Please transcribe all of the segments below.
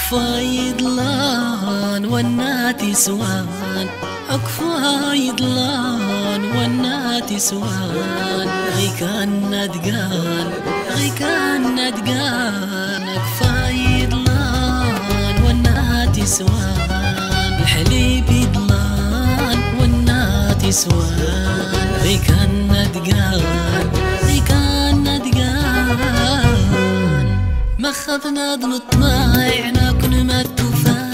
أكفاي ضلان والناتي سوان، أكفاي ضلان والناتي سوان، غيكان ندقان غيكان ندقان، أكفاي ضلان والناتي سوان، الحليب ضلان والناتي سوان، غيكان ندقان غيكان ندقان. ما خذنا ضل الطماعنا كل ما تفهم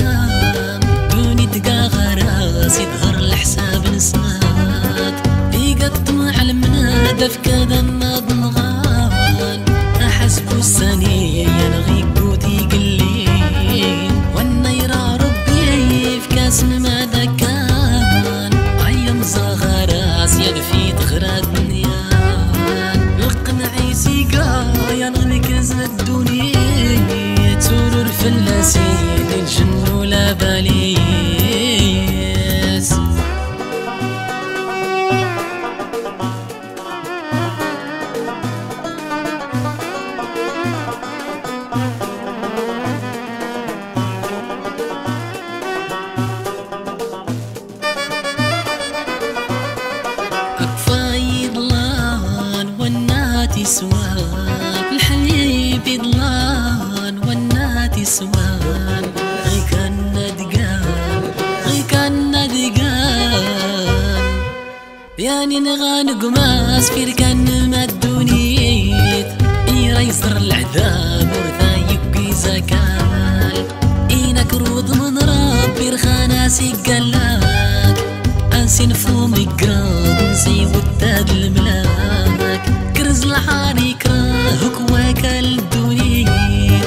دوني تقا غراس يتغر الحساب نسمات بيقى الطماع المنادى في كذا الناض الغان أحسبو السنية ينغيب وذيق الليل والنيرة ربي في كاس ماذا كان عيم زغراس يدفي تغرى الدنيان القنعي سيقا ينغلك زد دوني تورور في اللسيد الجن ولا باليس. أكفاي ضلان والناتي سوان، الحليب ضلان والناتي سوان، غيكان ندقان غيكان ندقان. يعني نغان قماس في ركان ما الدونيت إيرا يصدر العذاب ورثا يبقي زكال إينك روض من ربي رخانا سيقالك أنسي نفومي قراض نسي وداد الملاك كرز الحاري كراهك وكال الدونيت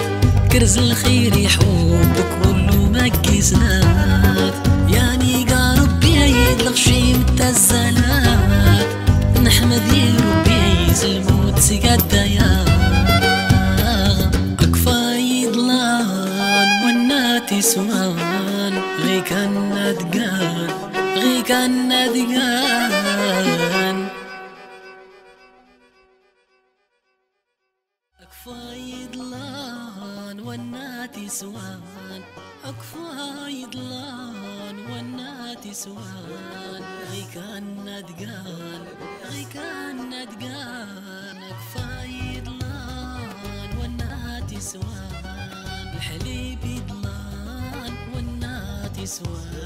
كرز الخير يحبك ولو ما كيسنات يعني قا ربي يدلغ شي متزلات نحمد يا ربي زلموت سيقادا يا أكفاي ضلان والناتي سوان، غيكان ندقان غيكان ندقان. أكفاي ضلان والناتي سوان، أكفاي ضلان والناتي سوان، غيكان ندقان غيكان ندقان، أكفاي ضلان والناتي سوان، الحليب ضلان والناتي سوان.